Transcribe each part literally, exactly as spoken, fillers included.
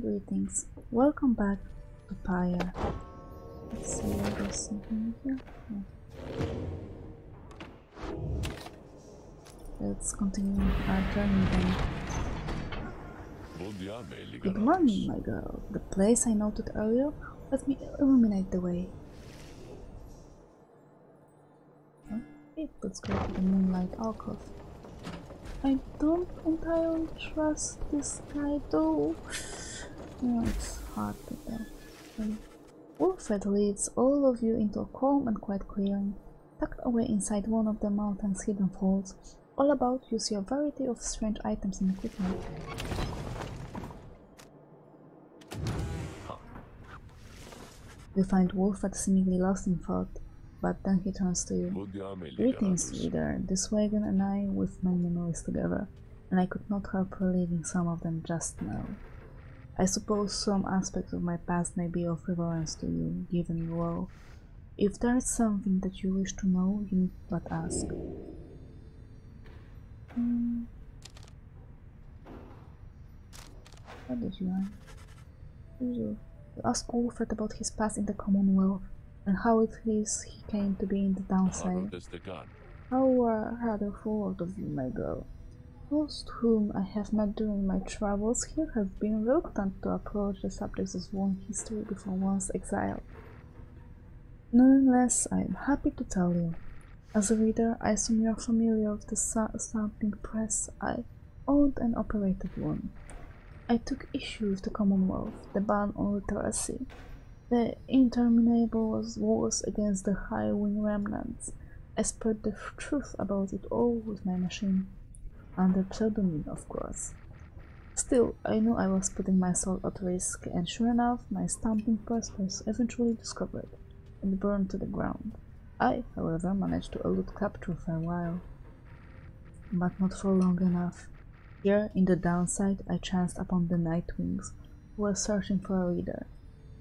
Greetings. Welcome back to Pyre. Let's see if there's something in here. No. Let's continue our journey then. Good morning, my girl. The place I noted earlier. Let me illuminate the way. Okay, let's go to the Moonlight Alcove. I don't entirely trust this guy though. No, it's hard to tell. Um, Volfred leads all of you into a calm and quiet clearing, tucked away inside one of the mountain's hidden folds. All about you see a variety of strange items and equipment. You find Volfred seemingly lost in thought, but then he turns to you. Greetings, reader. This wagon and I with my memories together, and I could not help reliving some of them just now. I suppose some aspects of my past may be of relevance to you, given your role. If there is something that you wish to know, you need but ask. Hmm. What did you want? You asked Oralith about his past in the Commonwealth, and how it is he came to be in the downside. How uh, rather forward of you, my girl. Most whom I have met during my travels here have been reluctant to approach the subjects of one's history before one's exile. Nonetheless, I am happy to tell you. As a reader, I assume you are familiar with the sampling press I owned and operated one. I took issue with the Commonwealth, the ban on literacy, the interminable wars against the high-wing remnants. I spread the truth about it all with my machine, under pseudonym, of course. Still, I knew I was putting myself at risk, and sure enough, my stamping press was eventually discovered and burned to the ground. I, however, managed to elude capture for a while, but not for long enough. Here, in the downside, I chanced upon the Nightwings, who were searching for a reader.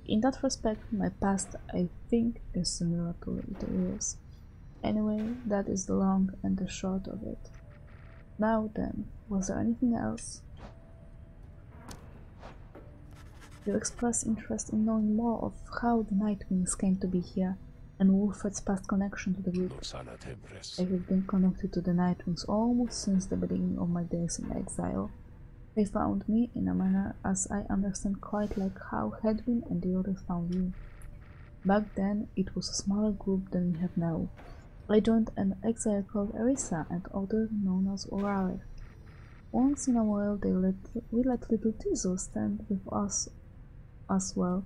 In that respect, my past, I think, is similar to yours. Anyway, that is the long and the short of it. Now then, was there anything else? You expressed interest in knowing more of how the Nightwings came to be here, and Wolfred's past connection to the group. I have been connected to the Nightwings almost since the beginning of my days in exile. They found me, in a manner, as I understand, quite like how Hedwyn and the others found you. Back then, it was a smaller group than we have now. I joined an exile called Arisa and others known as Oralith. Once in a while, they let, we let little Tiso stand with us as well.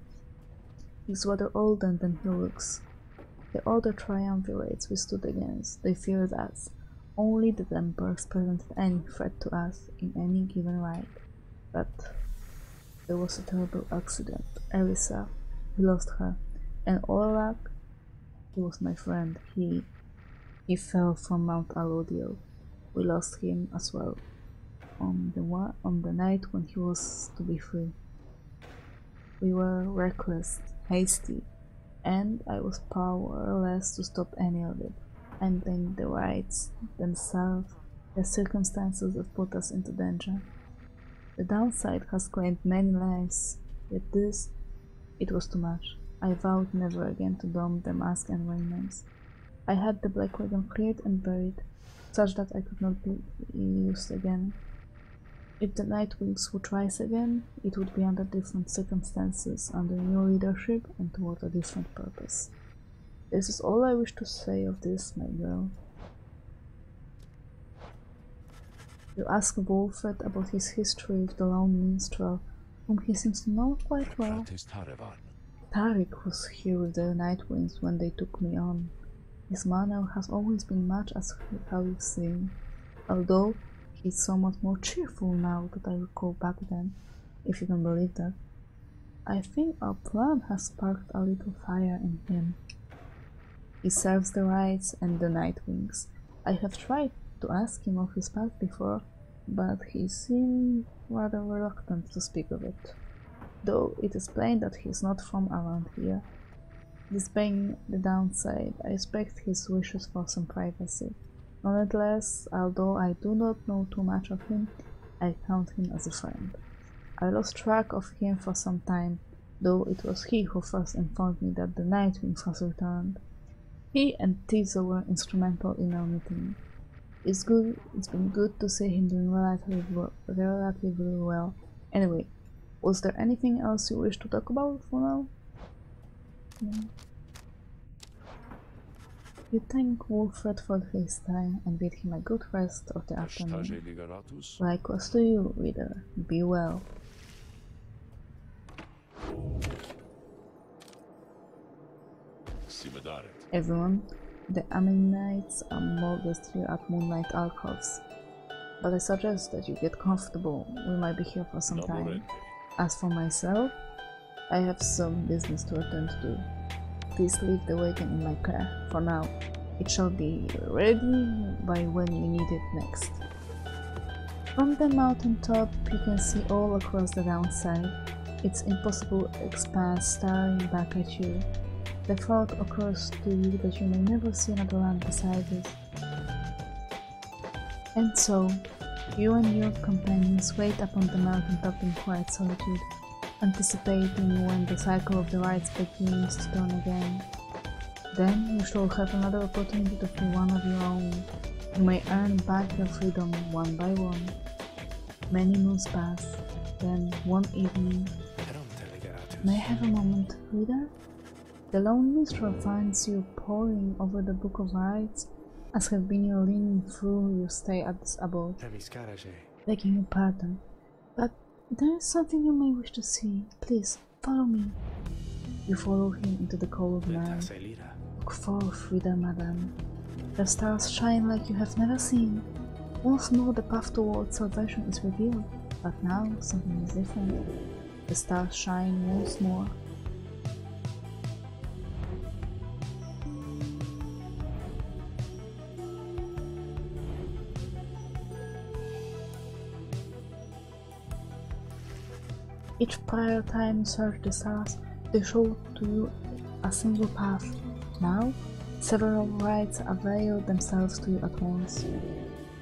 He's rather older than he looks. The other triumvirates we stood against, they feared us. Only the Templars presented any threat to us in any given right. But there was a terrible accident. Arisa, we lost her, and Oralith, he was my friend, he he fell from Mount Allodiel. We lost him as well, on the one, on the night when he was to be free. We were reckless, hasty, and I was powerless to stop any of it. And then the rights themselves, the circumstances that put us into danger. The downside has claimed many lives. With this, it was too much. I vowed never again to don the mask and wear names. I had the Black Wagon cleared and buried, such that I could not be used again. If the Nightwings would rise again, it would be under different circumstances, under new leadership and toward a different purpose. This is all I wish to say of this, my girl. You ask Volfred about his history with the lone minstrel, whom he seems to know quite well. Tariq was here with the Nightwings when they took me on. His manner has always been much as how you've seen, although he's somewhat more cheerful now that I recall back then, if you can believe that. I think our plan has sparked a little fire in him. He serves the rights and the Nightwings. I have tried to ask him of his past before, but he seemed rather reluctant to speak of it, though it is plain that he is not from around here. This being the downside, I respect his wishes for some privacy. Nonetheless, although I do not know too much of him, I count him as a friend. I lost track of him for some time, though it was he who first informed me that the Nightwings has returned. He and Tiso were instrumental in our meeting. It's good. It's been good to see him doing relatively well, relatively well. Anyway, was there anything else you wish to talk about for now? No. You thank Volfred for his time and bid him a good rest of the afternoon. Likewise to you, reader. Be well. Everyone, the Amenites are modest here at Moonlight Alcoves, but I suggest that you get comfortable. We might be here for some time. As for myself, I have some business to attend to. Please leave the wagon in my care for now. It shall be ready by when you need it next. From the mountain top, you can see all across the downside, its impossible expanse staring back at you. The thought occurs to you that you may never see another land beside it. And so, you and your companions wait upon the mountain top in quiet solitude, anticipating when the cycle of the rites begins to turn again. Then you shall have another opportunity to be one of your own. You may earn back your freedom one by one. Many moons pass, then one evening... May I have a moment, reader? The lone minstrel finds you poring over the Book of Rites, as have been your leaning through your stay at this abode, begging your pardon. But there is something you may wish to see. Please, follow me. You follow him into the cold night. Look forth, reader, madam. The stars shine like you have never seen. Once more the path towards salvation is revealed, but now something is different. The stars shine once more. Each prior time you search the stars, they show to you a single path. Now, several rites avail themselves to you at once,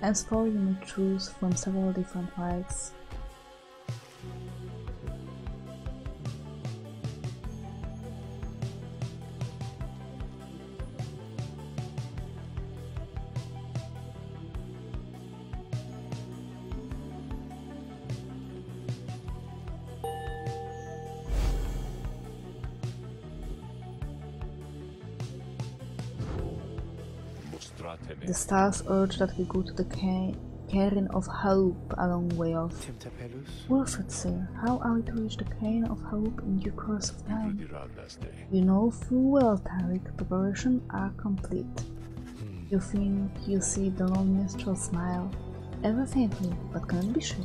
and so you may choose from several different rites. The stars urge that we go to the Cairn of Ha'Ub, a long way off. Wolfred, sir, how are we to reach the Cairn of Ha'Ub in due course of time? You know full well, Tariq, preparations are complete. Hmm. You think you see the lone minstrel smile, ever faintly, but cannot be sure.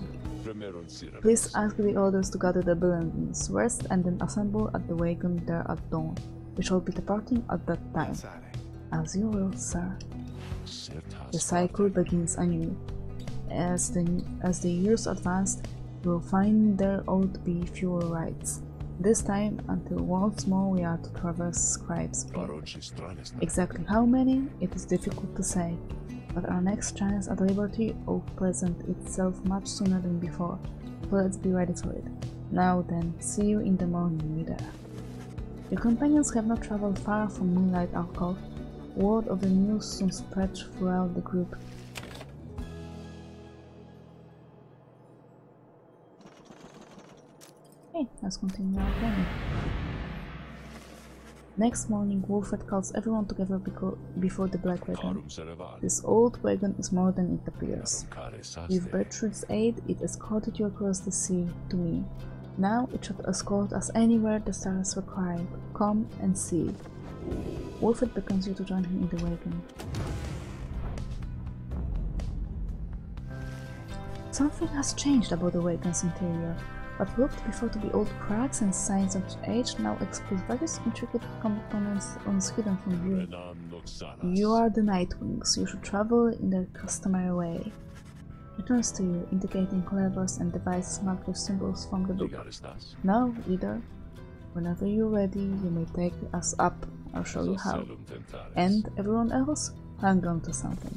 Please ask the others to gather the belongings, rest, and then assemble at the wagon there at dawn. We shall be departing at that time. As you will, sir. The cycle begins anew. As the, as the years advance, you will find there ought to be fewer rites. This time, until once more we are to traverse Scribe's Peak. Exactly how many, it is difficult to say, but our next chance at liberty will present itself much sooner than before, so let's be ready for it. Now then, see you in the morning, reader. Your companions have not traveled far from Moonlight Alcove. Word of the news soon spread throughout the group. Okay, let's continue our journey. Next morning, Wolfred calls everyone together before the Black Wagon. This old wagon is more than it appears. With Bertrud's aid, it escorted you across the sea to me. Now it should escort us anywhere the stars require. Come and see. Wolfred beckons you to join him in the wagon. Something has changed about the wagon's interior. What looked before to be old cracks and signs of age now expose various intricate components hidden from view. You are the Nightwings. You should travel in their customary way. He turns to you, indicating levers and devices marked with symbols from the book. Now, reader, whenever you're ready, you may take us up. I'll show you how. And everyone else, hang on to something.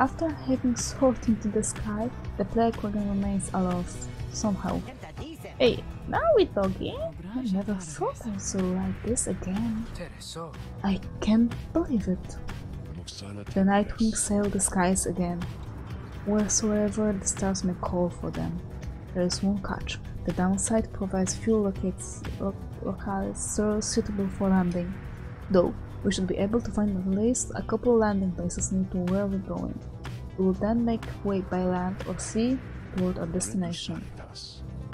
After having soared into the sky, the Black Wagon remains aloft, somehow. Hey, now we're talking? I never thought I'd so like this again. I can't believe it. The Nightwings sail the skies again, wheresoever the stars may call for them. There is one catch. The downside provides few locates, lo locales suitable for landing, though we should be able to find at least a couple landing places near to where we're going. We will then make way by land or sea toward our destination.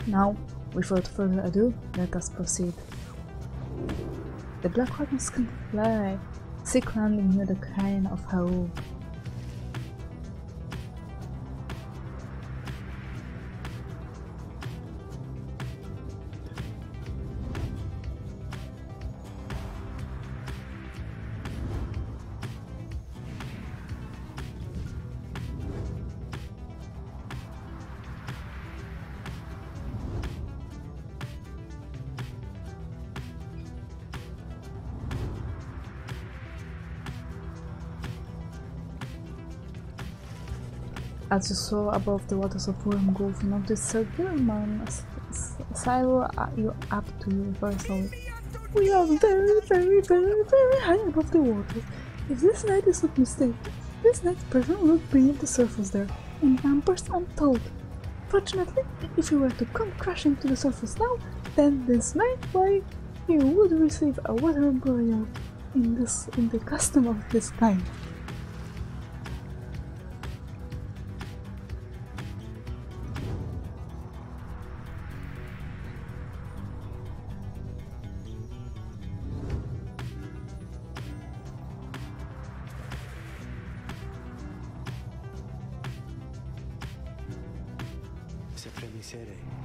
Now, without further ado, let us proceed. The Black Wagons can fly, seek landing near the Cairn of Ha'Ub. As you saw above the waters of Worm Gulf, notice Sir Gilman silo you up to reversal. We are very, very, very, very high above the water. If this night is not mistaken, this night's present looked beneath the surface there, in numbers untold. Fortunately, if you were to come crashing to the surface now, then this night, why, you would receive a water burial in this in the custom of this kind.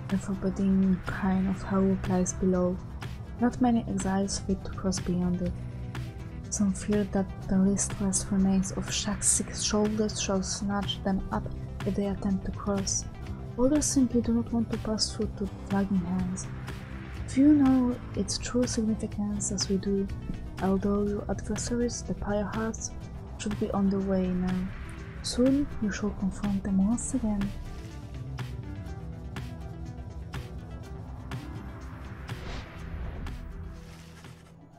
The forbidding Cairn of Ha'Ub lies below. Not many exiles fit to cross beyond it. Some fear that the listless remains of Shaq's six shoulders shall snatch them up if they attempt to cross. Others simply do not want to pass through to flagging hands. Few know its true significance as we do, although your adversaries, the Pyre Hearts, should be on the way now. Soon you shall confront them once again.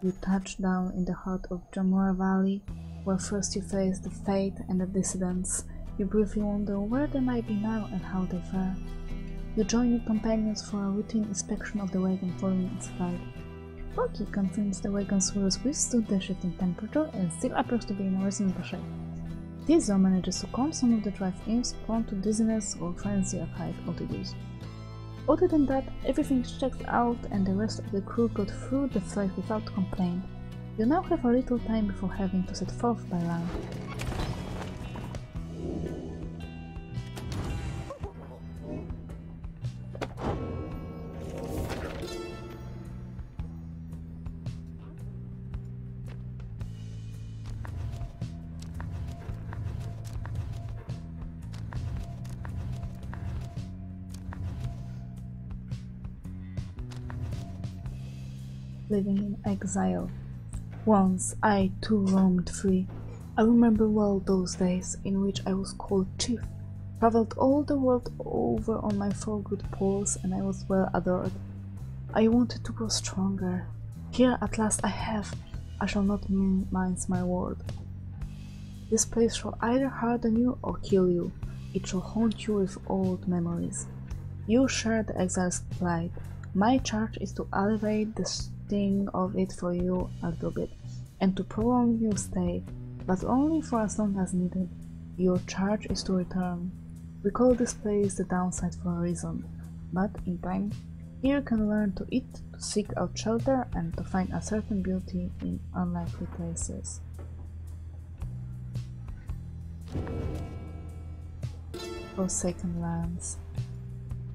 You touch down in the heart of Jomuri Valley, where first you face the Fate and the Dissidents. You briefly wonder where they might be now and how they fare. You join your companions for a routine inspection of the wagon following its flight. Rocky confirms the wagon's wheels withstood the shifting temperature and still appears to be in reasonable shape. Tiso manages to calm some of the drive-ins prone to dizziness or frenzy at high altitudes. Other than that, everything checked out and the rest of the crew got through the flight without complaint. You now have a little time before having to set forth by land. Living in exile. Once I too roamed free. I remember well those days in which I was called chief, traveled all the world over on my four good poles, and I was well adored. I wanted to grow stronger. Here at last I have. I shall not mince my word. This place shall either harden you or kill you. It shall haunt you with old memories. You share the exile's plight. My charge is to alleviate the sting of it for you a little bit, and to prolong your stay, but only for as long as needed. Your charge is to return. We call this place the downside for a reason, but in time, here can learn to eat, to seek out shelter, and to find a certain beauty in unlikely places. Forsaken lands.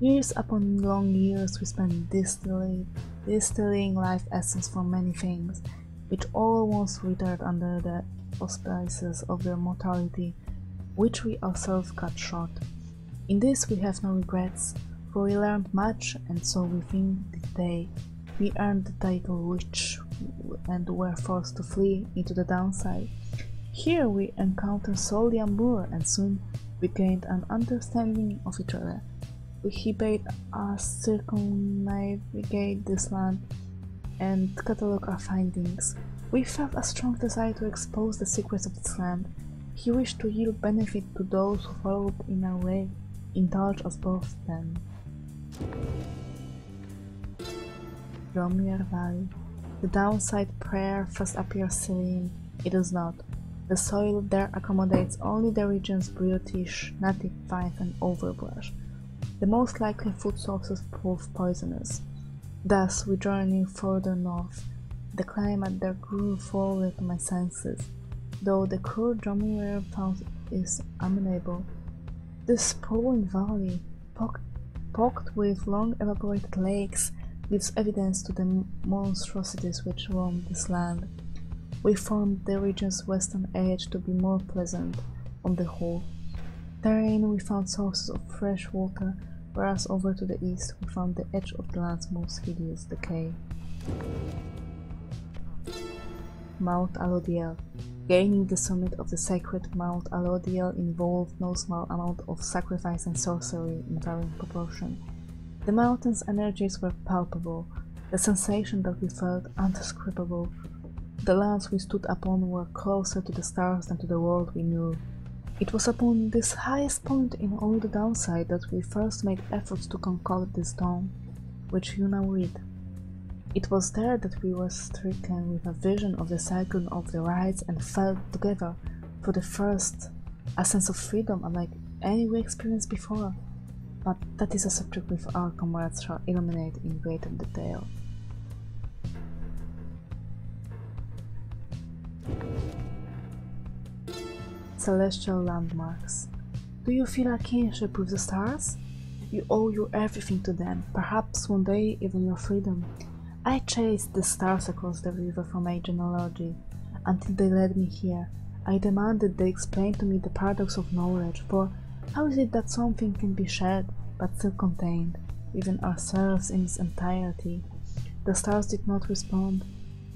Years upon long years we spent distilling, distilling life essence from many things, which all once withered under the auspices of their mortality, which we ourselves cut short. In this we have no regrets, for we learned much, and so within the day we earned the title witch and were forced to flee into the downside. Here we encountered Soliambur and soon we gained an understanding of each other. He bade us circumnavigate this land and catalogue our findings. We felt a strong desire to expose the secrets of this land. He wished to yield benefit to those who followed in our way. Indulge us both then. Jomuri Valley. The downside prayer first appears serene. It does not. The soil there accommodates only the region's brutish, native vines and overbrush. The most likely food sources prove poisonous. Thus, we journey further north. The climate there grew forward to my senses, though the cool drumming where found is amenable. This sprawling valley, pock pocked with long evaporated lakes, gives evidence to the monstrosities which roam this land. We found the region's western edge to be more pleasant on the whole. Therein we found sources of fresh water, whereas over to the east we found the edge of the land's most hideous decay. Mount Allodiel. Gaining the summit of the sacred Mount Allodiel involved no small amount of sacrifice and sorcery in varying proportion. The mountain's energies were palpable, the sensation that we felt undescribable. The lands we stood upon were closer to the stars than to the world we knew. It was upon this highest point in all the downside that we first made efforts to concoct this dome, which you now read. It was there that we were stricken with a vision of the cycle of the rites and felt together, for the first, a sense of freedom unlike any we experienced before. But that is a subject which our comrades shall illuminate in greater detail. Celestial landmarks. Do you feel a kinship with the stars? You owe your everything to them, perhaps one day even your freedom. I chased the stars across the river from my genealogy, until they led me here. I demanded they explain to me the paradox of knowledge, for how is it that something can be shared, but still contained, even ourselves in its entirety? The stars did not respond,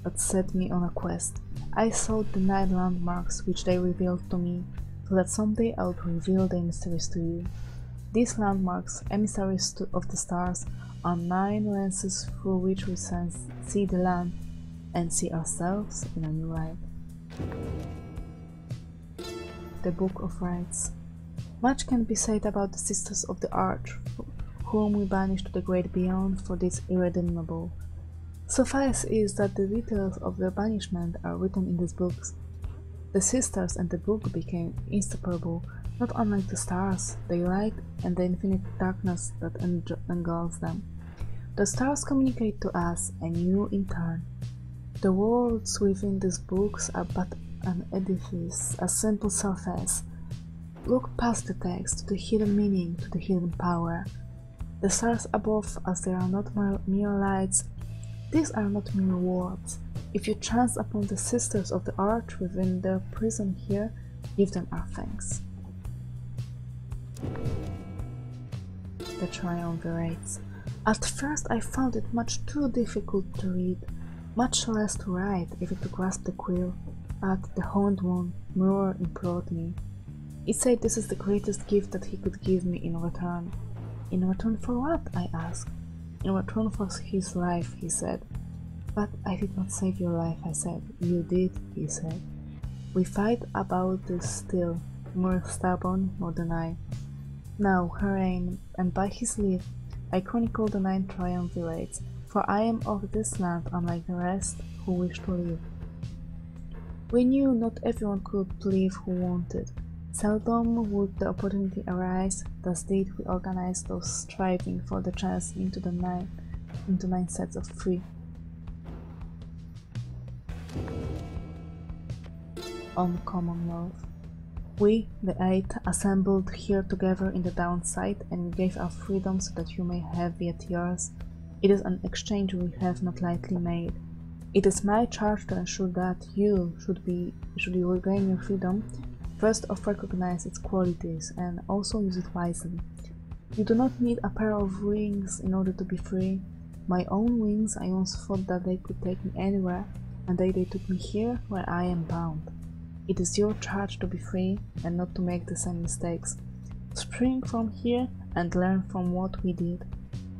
but set me on a quest. I sought the night landmarks which they revealed to me, so that someday I would reveal their mysteries to you. These landmarks, emissaries of the stars, are nine lenses through which we sense, see the land and see ourselves in a new light. The Book of Rites. Much can be said about the Sisters of the Arch, whom we banished to the great beyond for this irredeemable. Suffice is that the details of their banishment are written in these books. The sisters and the book became inseparable, not unlike the stars, the light and the infinite darkness that engulfs them. The stars communicate to us, and you in turn. The worlds within these books are but an edifice, a simple surface. Look past the text, to the hidden meaning, to the hidden power. The stars above us, they are not mere lights. These are not mere words. If you chance upon the Sisters of the Arch within their prison here, give them our thanks. The Triumvirates. At first I found it much too difficult to read, much less to write, even to grasp the quill. But the Horned One, Murr, implored me. He said this is the greatest gift that he could give me in return. In return for what? I asked. In return for his life, he said. But I did not save your life, I said. You did, he said. We fight about this still, more stubborn, more than I. Now, Hurrain, and by his leave, I chronicle the nine triumvirates, for I am of this land, unlike the rest who wish to live. We knew not everyone could live who wanted. Seldom would the opportunity arise, thus did we organize those striving for the chance into the nine, into nine sets of three. On Commonwealth. We, the eight, assembled here together in the downside and gave our freedom so that you may have yet yours. It is an exchange we have not lightly made. It is my charge to ensure that you, should, be, should you regain your freedom, first off, recognize its qualities and also use it wisely. You do not need a pair of wings in order to be free. My own wings, I once thought that they could take me anywhere, and they, they took me here where I am bound. It is your charge to be free and not to make the same mistakes. Spring from here and learn from what we did,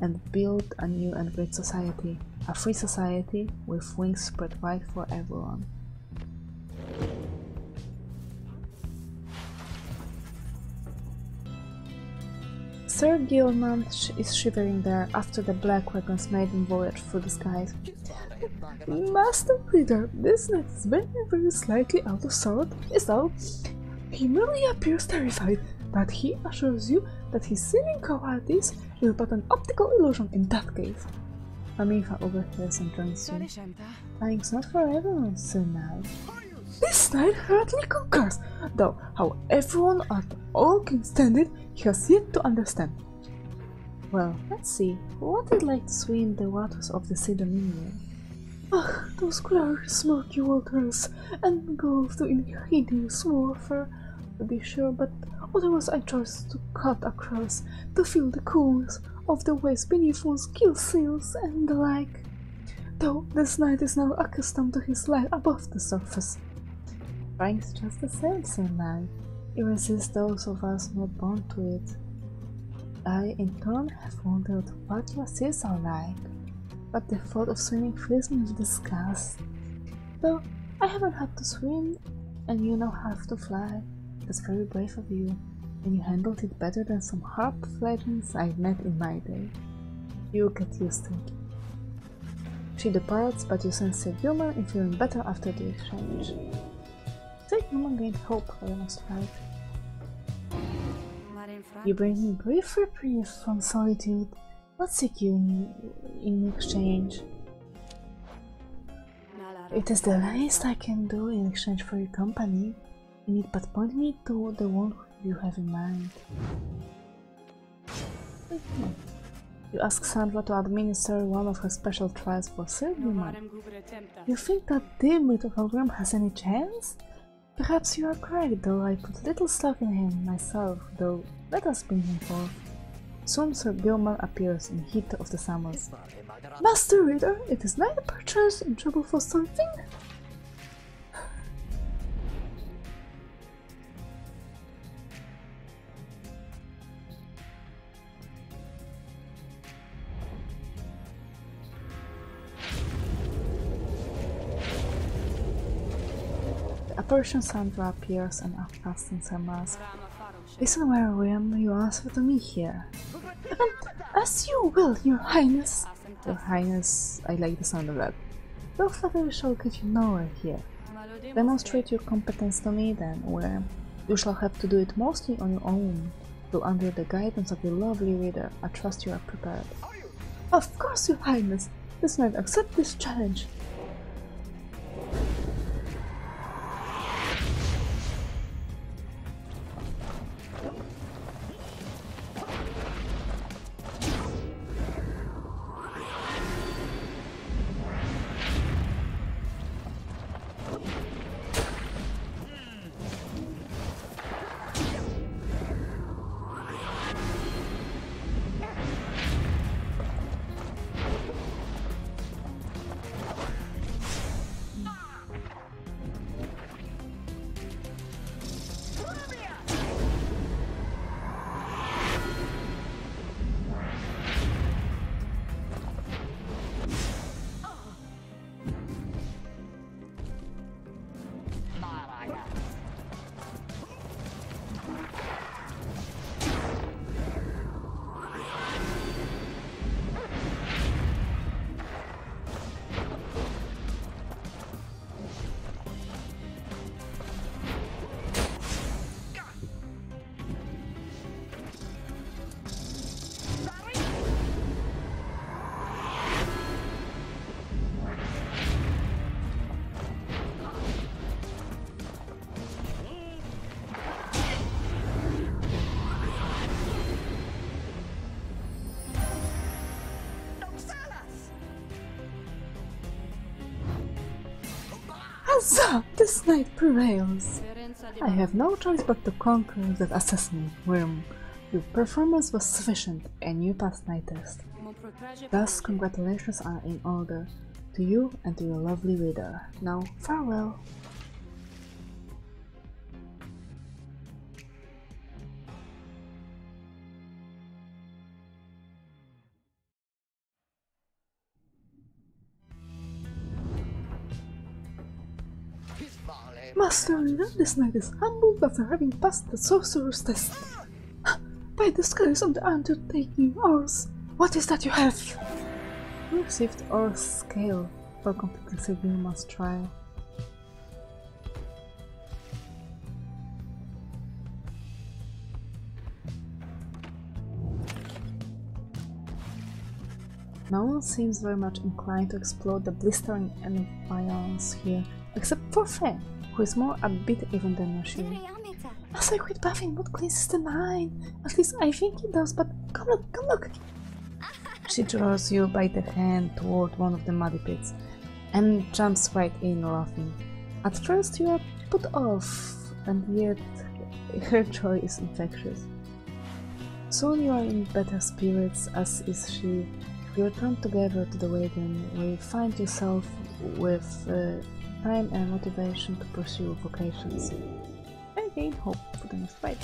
and build a new and great society, a free society with wings spread wide for everyone. Sir Gilman is shivering there after the Black Wagon's maiden voyage through the skies. Master Reader, this knight is very, very slightly out of sort, is all. He merely appears terrified, but he assures you that his seeming cowardice is but an optical illusion in that case. Ramifa overhears and joins you. Thanks not for everyone, Sir Knight. This knight hardly conquers, though how everyone at all can stand it, he has yet to understand. Well, let's see, what is like to swim the waters of the Sidonian? Ah, those glorious murky waters, engulfed in hideous warfare, to be sure, but what was I chose to cut across, to feel the coolness of the waves beneath one's gill seals and the like, though this knight is now accustomed to his life above the surface. Frank's just the same, Sir Knight. It resists those of us not born to it. I, in turn, have wondered what your seas are like, but the thought of swimming fills me with disgust. Though I haven't had to swim, and you now have to fly. That's very brave of you, and you handled it better than some harp legends I've met in my day. You get used to it. She departs, but you sense Sir Gilman in feeling better after the exchange. Sir Gilman gained hope for the next fight. You bring me brief reprieve from solitude. What seek you in, in exchange? It is the least I can do in exchange for your company. You need but point me to the one you have in mind. Mm-hmm. You ask Sandra to administer one of her special trials for Sir Gilman. You think that Dimwit program has any chance? Perhaps you are correct, though I put little stock in him myself, though let us bring him forth. Soon Sir Gilman appears in heat of the summers. Master Reader, it is neither perchance in trouble for something? Persian Sandra appears and upcasts her mask. Listen where I am, you answer to me here. And as you will, your highness. Your highness, I like the sound of that. No flattery shall get you nowhere here. Demonstrate your competence to me then, where you shall have to do it mostly on your own, though under the guidance of your lovely reader, I trust you are prepared. Of course, your highness, this man accepts this challenge. Huzzah! This knight prevails! I have no choice but to conquer that assassin, Worm. Your performance was sufficient and you passed my test. Thus, congratulations are in order to you and to your lovely reader. Now, farewell! Master Lelandus Knight is humbled after having passed the sorcerer's test. By the scars of the undertaking ours, what is that you have? We received our scale for completing Sir Gilman's trial. No one seems very much inclined to explore the blistering ambiance here, except for Faye, who is more upbeat even than usual. A sacred bathing wood cleanses the mind. At least I think it does, but come look, come look! She draws you by the hand toward one of the muddy pits, and jumps right in laughing. At first you are put off, and yet her joy is infectious. Soon you are in better spirits, as is she. You return together to the wagon, where you find yourself with uh, time and motivation to pursue vocations. And gain hope for the next fight.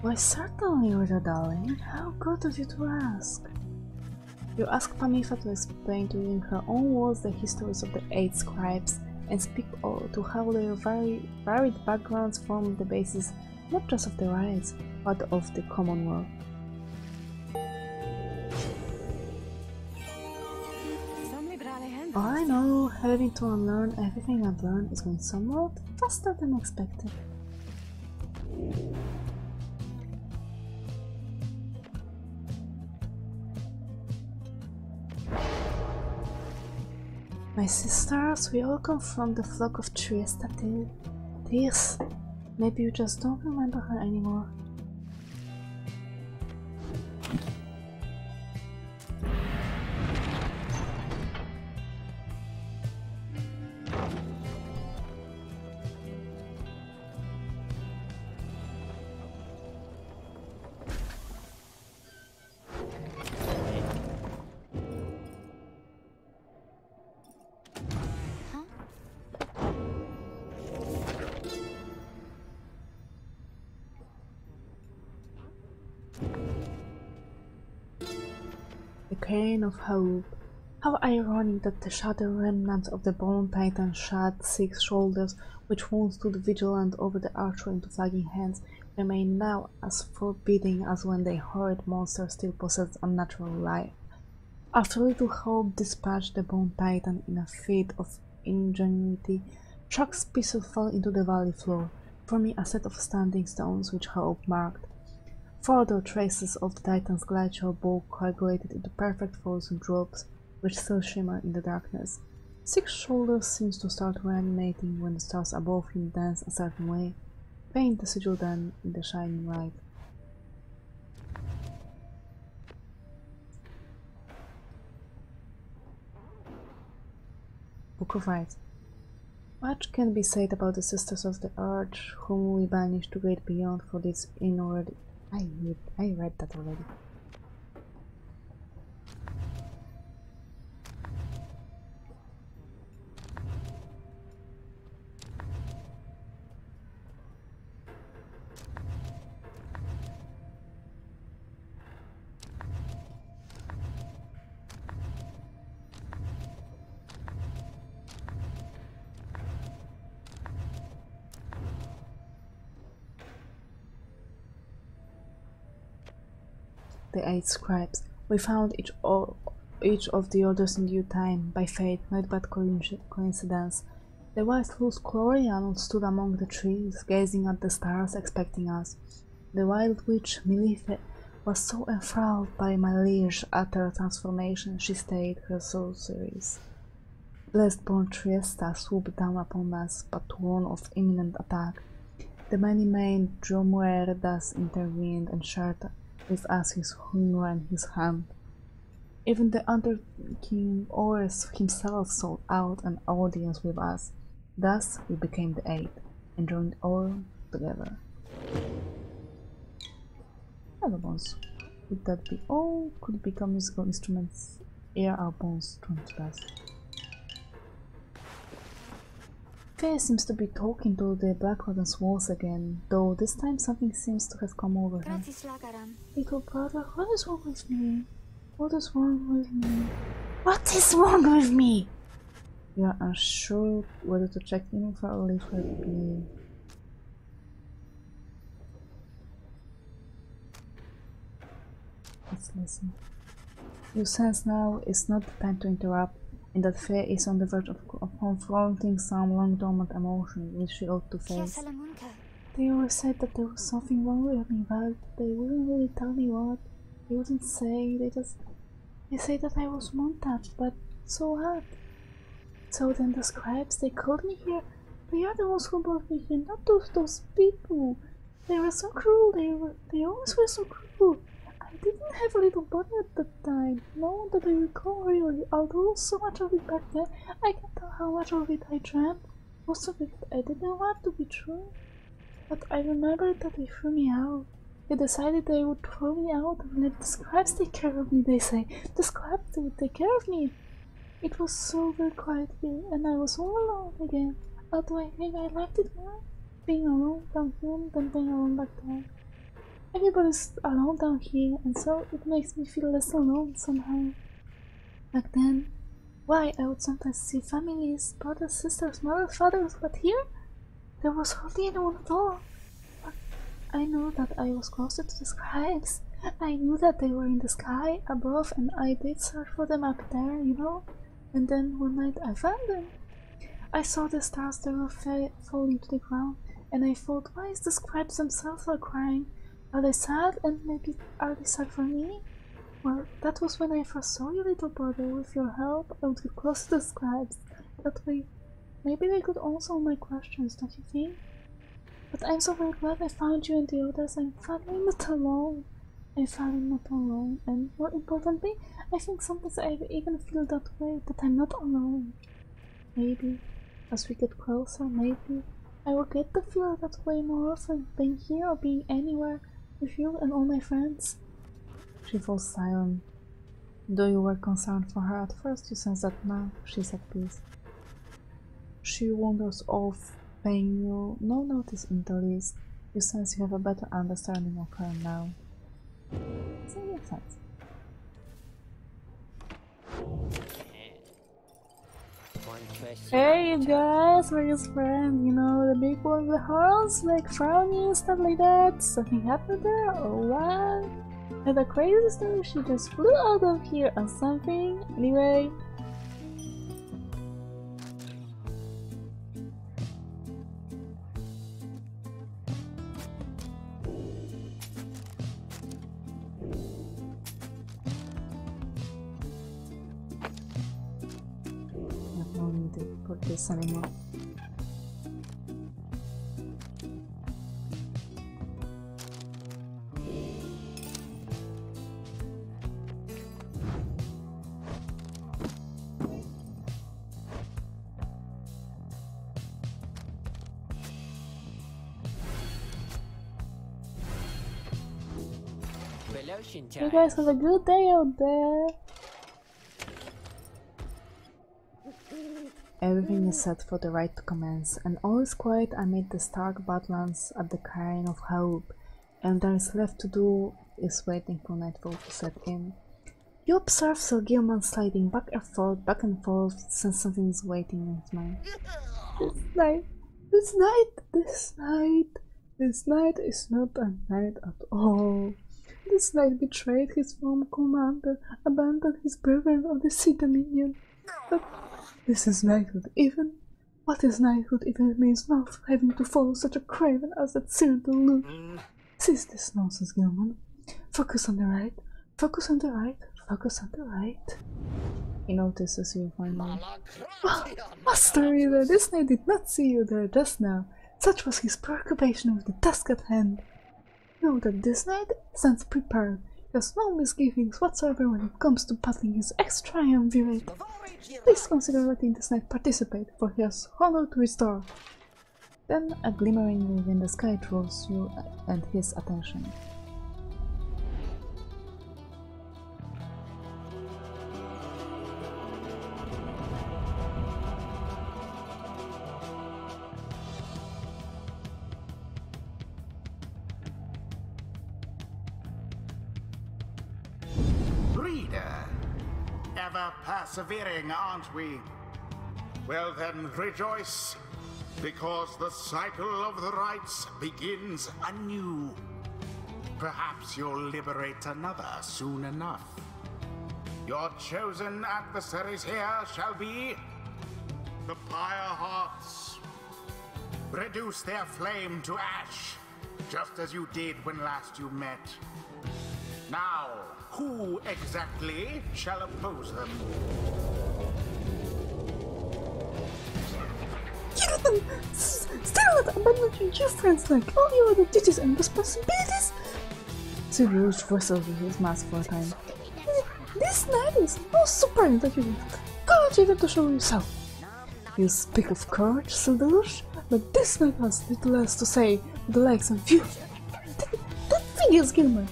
Why certainly, little darling, how good of you to ask. You ask Pamitha to explain to you in her own words the histories of the eight scribes and speak to how their very varied backgrounds form the basis not just of the rites, but of the Commonwealth. All I know, having to unlearn everything I've learned is going somewhat faster than expected. My sisters, we all come from the flock of Trieste. This, maybe you just don't remember her anymore. Cairn of Ha'Ub. How ironic that the shattered remnants of the Bone Titan shad six shoulders, which once stood vigilant over the archway into flagging hands, remain now as forbidding as when the horrid monster still possessed unnatural life. After little hope dispatched the Bone Titan in a fit of ingenuity, Chuck's pistol fell into the valley floor, forming a set of standing stones which Ha'Ub marked. Further traces of the Titan's glacial bulk coagulated into perfect frozen drops, which still shimmer in the darkness. Six shoulders seems to start reanimating when the stars above him dance a certain way, paint the sigil then in the shining light. Book of Rites. Much can be said about the Sisters of the Arch, whom we banished to great beyond for this inward. I read, I read that already. The eight scribes. We found each, or, each of the orders in due time, by fate, not by coincidence. The wise loose Clorian stood among the trees, gazing at the stars, expecting us. The wild witch, Milife, was so enthralled by my liege at her transformation, she stayed her sorceries. Blessed born Triesta swooped down upon us, but warned of imminent attack. The many-maned Jomuri thus intervened and shared with us his hunger and his hand. Even the Underking Oralith himself sought out an audience with us. Thus we became the eight and joined all together. Other bones. Would that be all? Could become musical instruments. Here are bones strung to us. Faye seems to be talking to the Black Wagon's walls again, though this time something seems to have come over her. Little brother, what is wrong with me? What is wrong with me? What is wrong with me? We are unsure whether to check in for or leave her be. Let's listen. You sense now it's not the time to interrupt, and that Faye is on the verge of, of confronting some long dormant emotion which she ought to face. They always said that there was something wrong with me, but they wouldn't really tell me what. They wouldn't say, they just... They say that I was untouched, but so what? So then the scribes, they called me here. They are the ones who brought me here, not those, those people. They were so cruel, they were, they always were so cruel. I didn't have a little brother at that time, no that I recall really, although so much of it back then, I can't tell how much of it I dreamt. Most of it I didn't want to be true. But I remember that they threw me out. They decided they would throw me out and let the scribes take care of me, they say. The scribes, they would take care of me. It was so very quiet here, and I was all alone again, although I think I liked it more, being alone down here than being alone back then. Everybody's alone down here, and so it makes me feel less alone somehow. Back then, why, I would sometimes see families, brothers, sisters, mothers, fathers, but here, there was hardly anyone at all. But I knew that I was closer to the scribes. I knew that they were in the sky, above, and I did search for them up there, you know? And then one night I found them. I saw the stars that were falling to the ground, and I thought, why is the scribes themselves are crying? Are they sad, and maybe are they sad for me? Well, that was when I first saw you, little brother. With your help, I would get close to the scribes. That way, maybe they could answer all my questions, don't you think? But I'm so very glad I found you and the others. I'm finally not alone. I'm finally not alone. And more importantly, I think sometimes I even feel that way, that I'm not alone. Maybe, as we get closer, maybe, I will get to feel that way more often, being here or being anywhere. With you and all my friends. She falls silent. Though you were concerned for her at first, you sense that now she's at peace. She wanders off, paying you no notice into this. You sense you have a better understanding of her now. Does that make sense? Hey you guys, we're his friend, you know, the big one with the horns, like frowning, stuff like that. Something happened there, or what? And the crazy story, she just flew out of here or something. Anyway. Anymore. You guys have a good day out there. Everything is set for the rite to commence, and all is quiet amid the stark badlands at the Cairn of Ha'Ub, and there is left to do is waiting for nightfall to set in. You observe Sir Gilman sliding back and forth, back and forth, since something is waiting in his mind. This night, this night, this night, this night is not a night at all. This knight betrayed his former commander, abandoned his brethren of the Sidonian. But this is knighthood even? What is knighthood if it means not having to follow such a craven as that Sildelus? Cease this nonsense, Gilman. Focus on the right, focus on the right, focus on the right. He notices you finally. Oh, Master Reader, this knight did not see you there just now. Such was his preoccupation with the task at hand. Know that this knight stands prepared. He has no misgivings whatsoever when it comes to battling his ex-triumvirate. Please consider letting this knight participate, for he has honor to restore. Then a glimmering within the sky draws you and his attention. ever persevering, aren't we? Well then, rejoice, because the cycle of the rites begins anew. Perhaps you'll liberate another soon enough. Your chosen adversaries here shall be the Pyre Hearts. Reduce their flame to ash, just as you did when last you met. Now, who exactly shall oppose them? Starlet abundantly just translates all your other duties and responsibilities. Sirius wrestled with his mask for a time. This night is no surprise that you have courage enough to show yourself. You speak of courage, Sildelus, but this night has little else to say the likes of you. That figures, Gilman.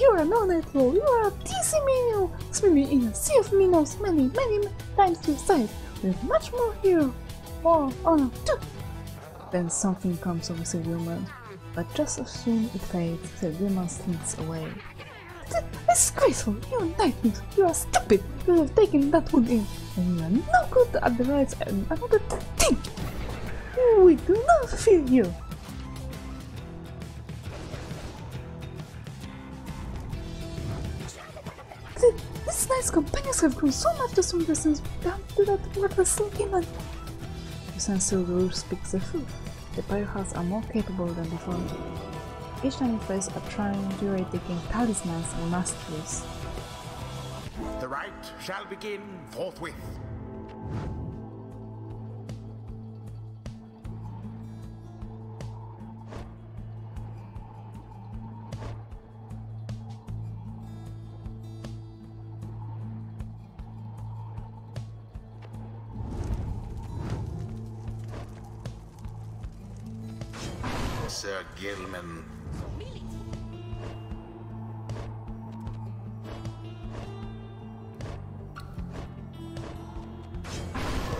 You're a non-natural, you're a dizzy menial, swimming in a sea of minnows many, many times to your side, with much more hero, more honor too. Then something comes over Sir Gilman, but just as soon it fades, Sir Gilman slinks away. It's graceful, you're nightmare, you are stupid, you have taken that wood in, and you are no good at the rights and another thing. We do not fear you. These nice companions have grown so much just from the since we come to that worthless demon. You sense Silverwood speaks the truth. The Pyre Hearts are more capable than before. Each time you face a trying duet, they gain talismans and masteries. The rite shall begin forthwith. Sir Gilman.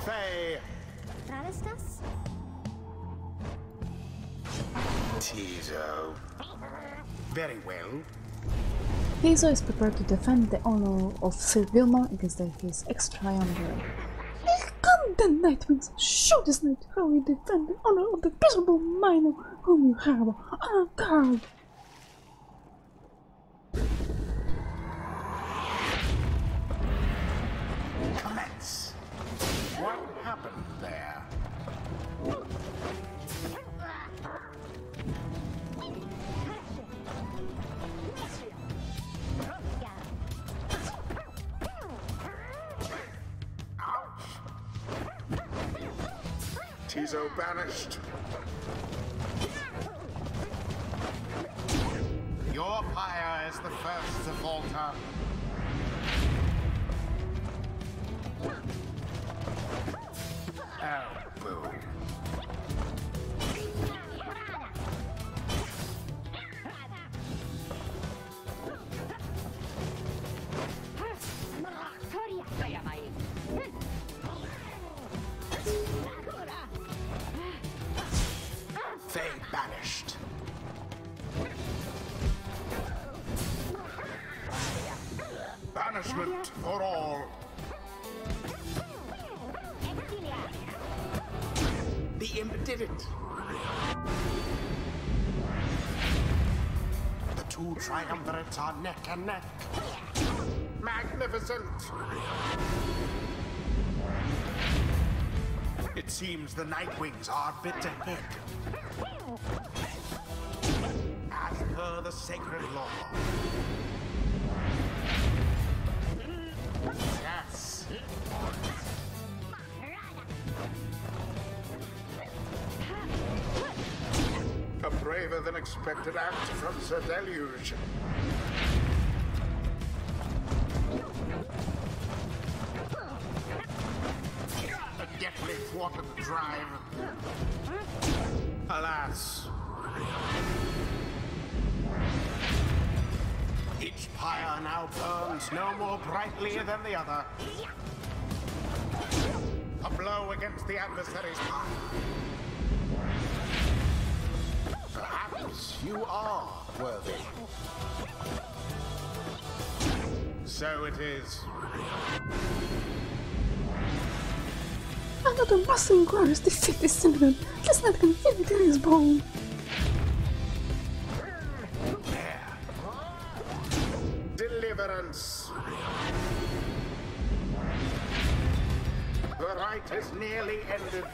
Faye. Tiso. Very well. Tiso is prepared to defend the honor of Sir Gilman against his ex-triumvirate. Come then, Nightwings! Show this knight how you defend the honor of the miserable minor whom you harbor unguarded! Commence! What happened there? Tiso banished. Your pyre is the first to falter. Oh, boo. They banished. Banishment for all. The imp did it. The two triumvirates are neck and neck. Magnificent. It seems the Nightwings are bit ahead. As per the sacred law. Yes. A braver than expected act from Sir Deluge. Deathly thwarted drive. Alas. Each pyre now burns no more brightly than the other. A blow against the adversary's pyre. Perhaps you are worthy. So it is. Under the rustling grows, this city is silent. Let's not confuse it in his bone. Deliverance. The rite is nearly ended.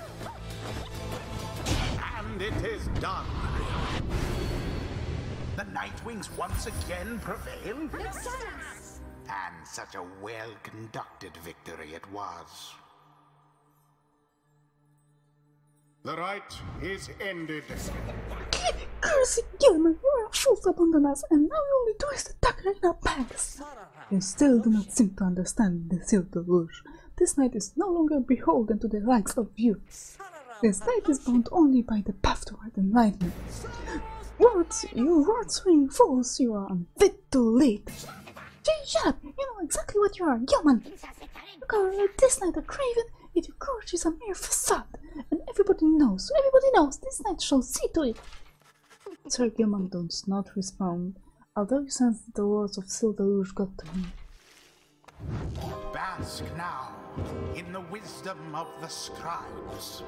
And it is done. The Nightwings once again prevail? Resistance! And such a well-conducted victory it was. The rite is ended. Curse Gilman, you are a fool to abandon us, and now you only do is to tuck in our bags. You still do not seem to understand the Sildelus. This knight is no longer beholden to the likes of you. This knight is bound only by the path toward enlightenment. Words, you word-swinging fools, you are unfit to lead. Shut up, you know exactly what you are, Gilman. You call this knight a craven, yet your courage is a mere facade. And everybody knows, everybody knows, this knight shall see to it. Sir Gilman does not respond, although he sense that the words of Sildelus got to him. Bask now in the wisdom of the scribes.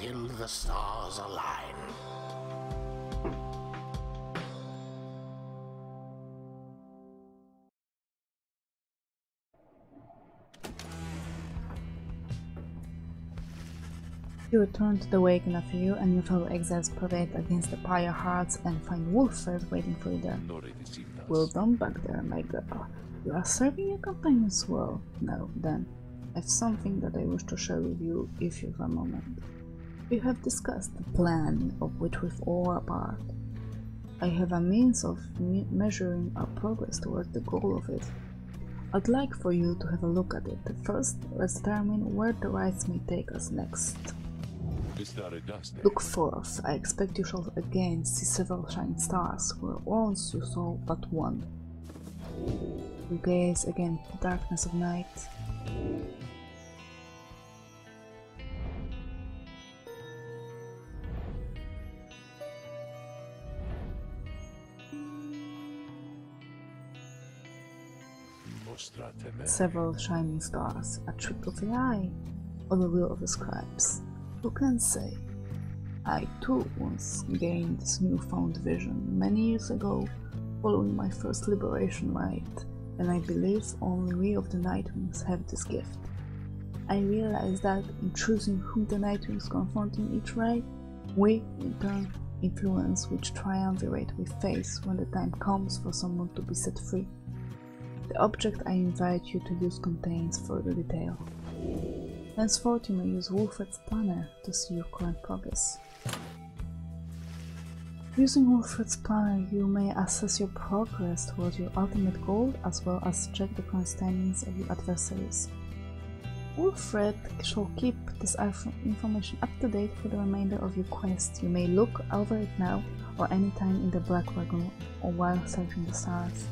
Until the stars align. You return to the Wagon after you and your fellow exiles parade against the Pyre Hearts and find Volfred waiting for you there. Well done back there, my girl. You are serving your companions well. Now then, I have something that I wish to share with you if you have a moment. We have discussed the plan of which we've all a part. I have a means of me measuring our progress towards the goal of it. I'd like for you to have a look at it. First, let's determine where the rites may take us next. Look forth, I expect you shall again see several shining stars, where once you saw but one. You gaze again at the darkness of night. Several shining stars, a trick of the eye, or the will of the scribes. Who can say? I too once gained this newfound vision many years ago, following my first liberation rite, and I believe only we of the Nightwings have this gift. I realize that in choosing whom the Nightwings confront in each rite, we, in turn, influence which triumvirate we face when the time comes for someone to be set free. The object I invite you to use contains further detail. Henceforth, you may use Wolfred's planner to see your current progress. Using Wolfred's planner, you may assess your progress towards your ultimate goal, as well as check the current standings of your adversaries. Volfred shall keep this information up to date for the remainder of your quest. You may look over it now or any time in the Black Wagon or while searching the stars.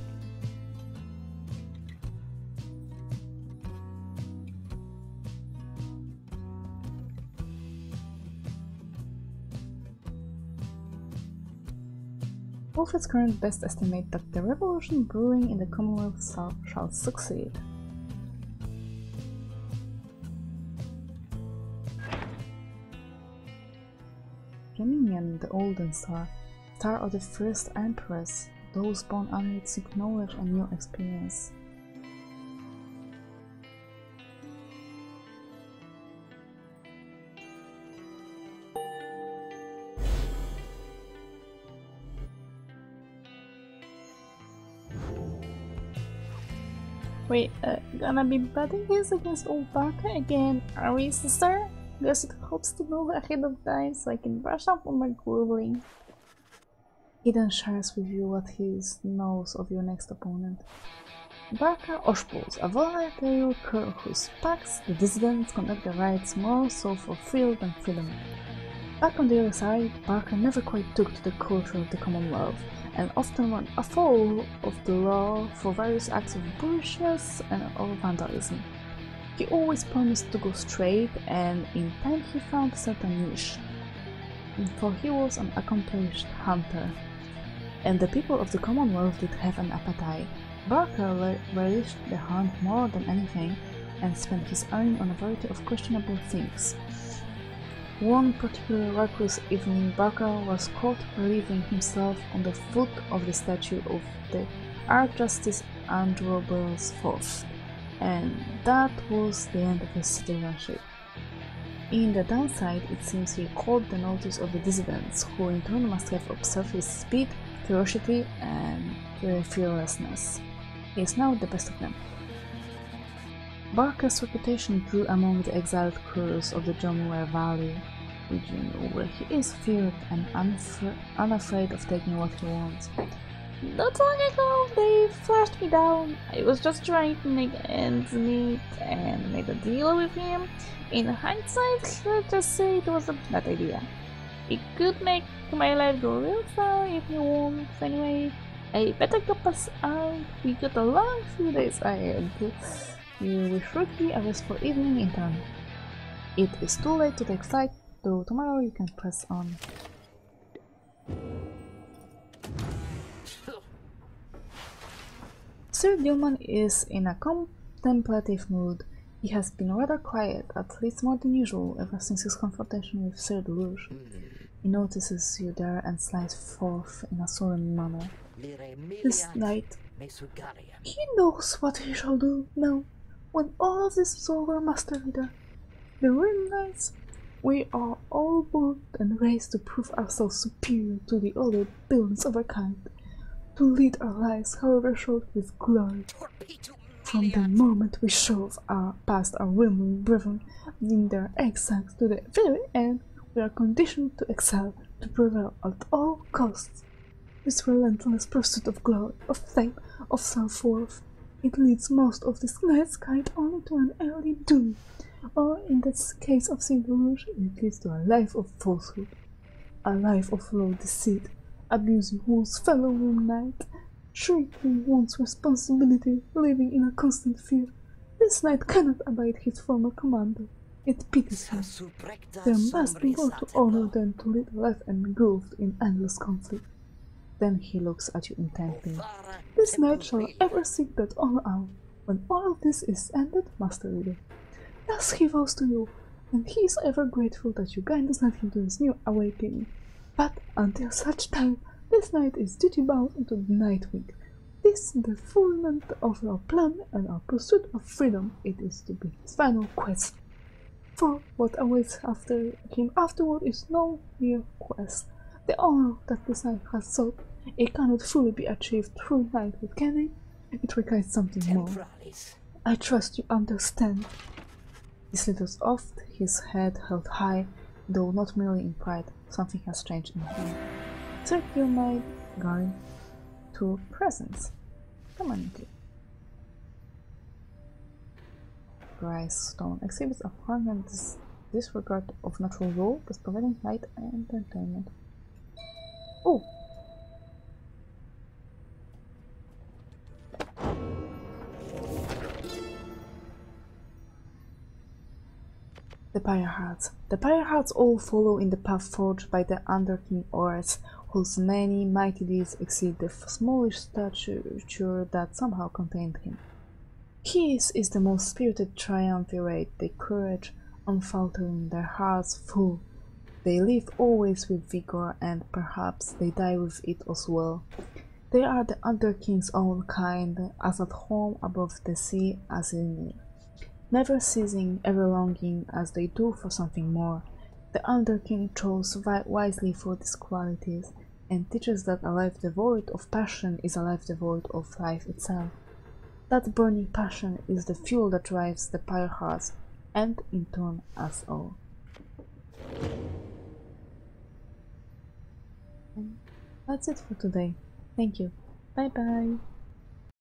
Wolfred's current best estimate that the revolution brewing in the Commonwealth shall succeed. Geminian, the Olden Star, star of the first Empress, those born under it seek knowledge and new experience. We uh, gonna be batting this against old Barker again, are we, sister? Guess it helps to move ahead of time so I can brush up on my grooving. He then shares with you what he knows of your next opponent. Barker Oshbulls, a volatile curl whose packs the dissidents conduct the rites more so for thrill than freedom. Back on the other side, Barker never quite took to the culture of the Commonwealth, and often went afoul of the law for various acts of bullishness and of vandalism. He always promised to go straight, and in time he found a certain niche, for he was an accomplished hunter, and the people of the Commonwealth did have an appetite. Barker relished the hunt more than anything, and spent his earning on a variety of questionable things. One particularly reckless evening, Barker was caught relieving himself on the foot of the statue of the Archjustice Andrew Bellsforth, and that was the end of his citizenship. In the downside, it seems he caught the notice of the Dissidents, who in turn must have observed his speed, ferocity, and fearlessness. He is now the best of them. Barker's reputation grew among the exiled crews of the Jomuri Valley region, where he is feared and unaf unafraid of taking what he wants. Not long ago they flashed me down. I was just trying to make ends meet and made a deal with him. In hindsight, let's just say it was a bad idea. It could make my life go real sour if he wants. Anyway, I better cop us out. We got a long few days ahead. You will shortly arrest for evening in turn. It is too late to take flight, though tomorrow you can press on. Sir Gilman is in a contemplative mood. He has been rather quiet, at least more than usual, ever since his confrontation with Sir Deluge. He notices you there and slides forth in a solemn manner. This night, he knows what he shall do now. When all of this is over, Master Leader, the real knights, we are all born and raised to prove ourselves superior to the other billions of our kind, to lead our lives, however short, with glory. From the moment we shove our past our women brethren in their exiles to the very end, we are conditioned to excel, to prevail at all costs. This relentless pursuit of glory, of fame, of self-worth, it leads most of this night's kind only to an early doom, or in the case of Sidonian, it leads to a life of falsehood, a life of low deceit, abusing one's fellow knight, shrinking one's responsibility, living in a constant fear. This knight cannot abide his former commander. It pities him. There must be more to honor than to lead a life engulfed in endless conflict. Then he looks at you intently. This knight shall ever seek that honor out. When all of this is ended, Master Leader, thus he vows to you, and he is ever grateful that you guided him to his new awakening. But until such time, this knight is duty-bound into the Nightwing. This is the fulfillment of our plan and our pursuit of freedom. It is to be his final quest. For what awaits after him afterward is no mere quest. The honor that this knight has sought, it cannot fully be achieved through knighthood, can it? It requires something more. I trust you understand. Sildelus offed, his head held high, though not merely in pride. Something has changed in him. Sir Gilman going to presents. Come on, please. Price stone exhibits a prominent dis disregard of natural law, thus providing light and entertainment. Oh! The Pyre Hearts. The Pyre Hearts all follow in the path forged by the Underking Oralith, whose many mighty deeds exceed the smallish stature that somehow contained him. His is the most spirited triumvirate, the courage unfaltering, their hearts full. They live always with vigor, and perhaps they die with it as well. They are the Underking's own kind, as at home above the sea as in it. Never ceasing, ever longing as they do for something more. The Underking chose wisely for these qualities, and teaches that a life devoid of passion is a life devoid of life itself. That burning passion is the fuel that drives the Pyre Hearts, and in turn us all. And that's it for today. Thank you. Bye bye.